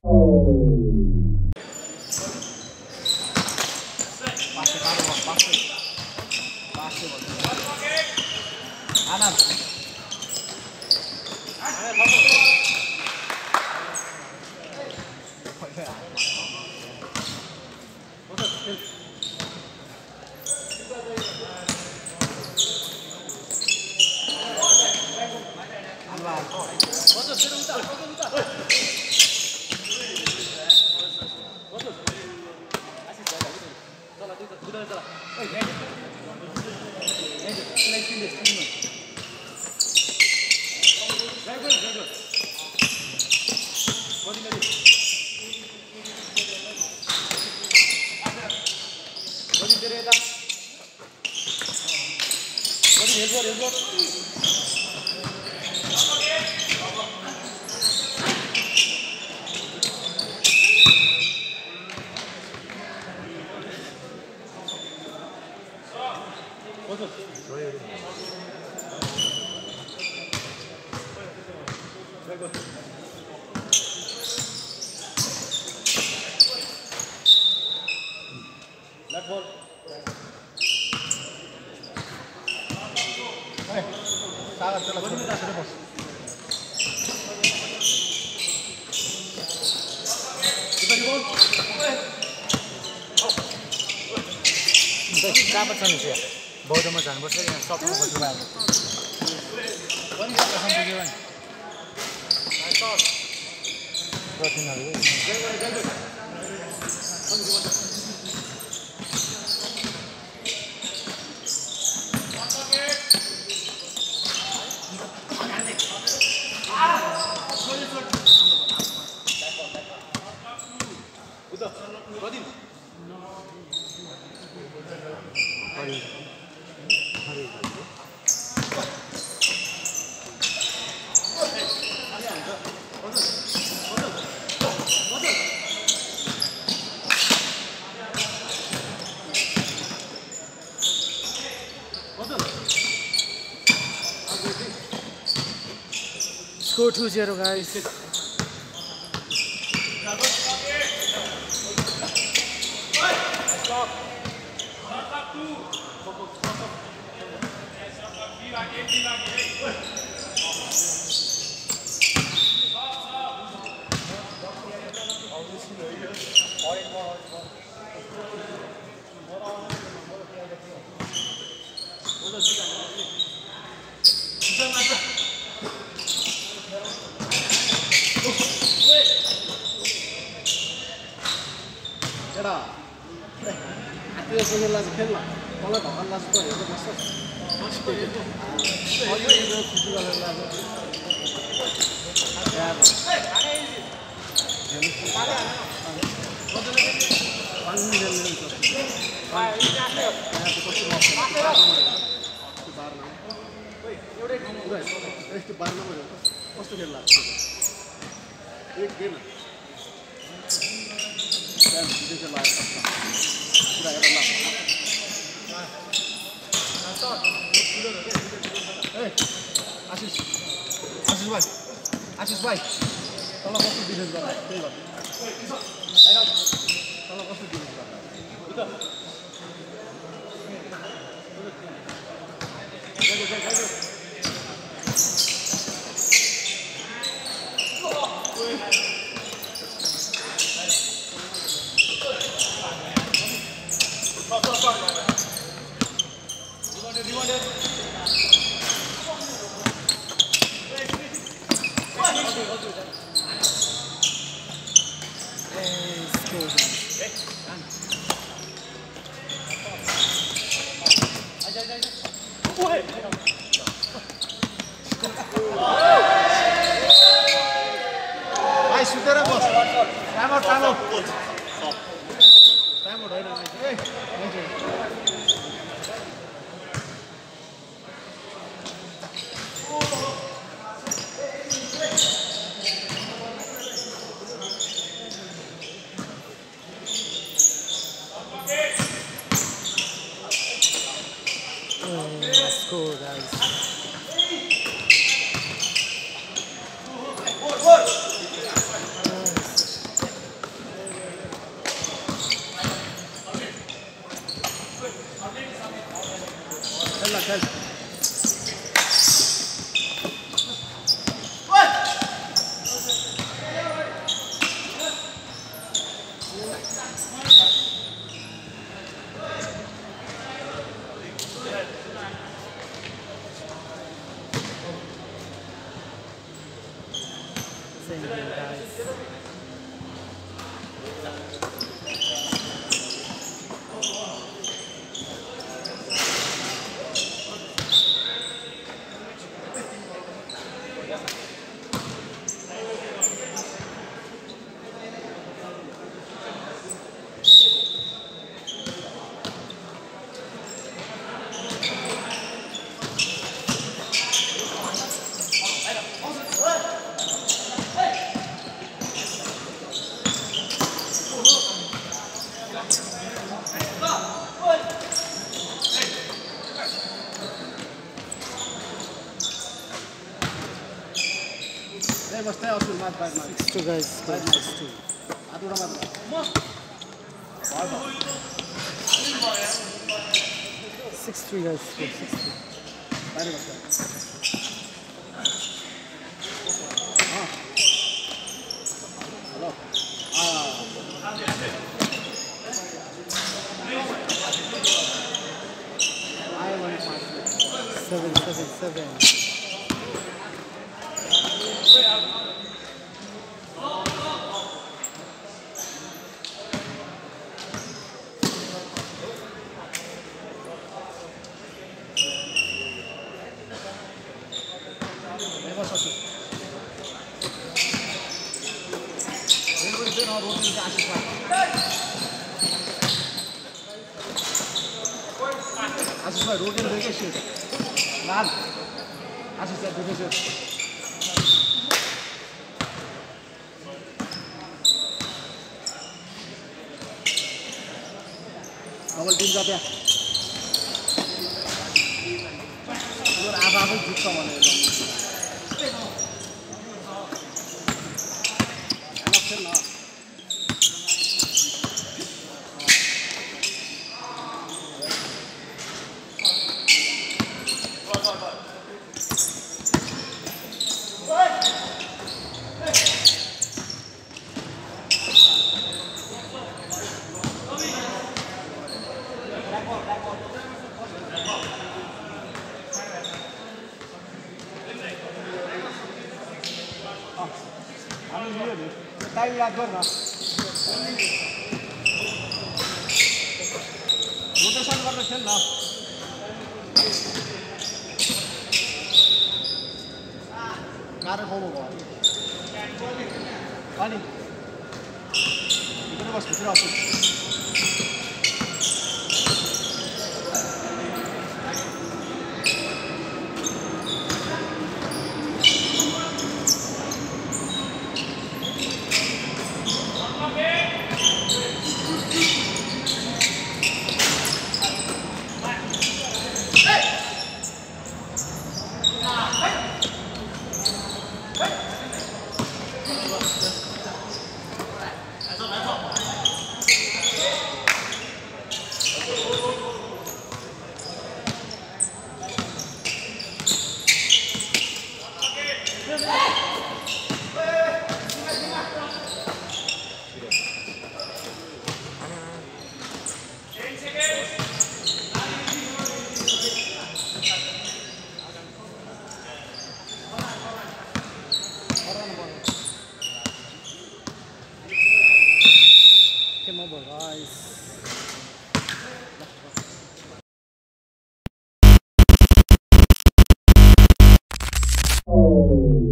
Score 2-0, guys. singing, guys. Oh.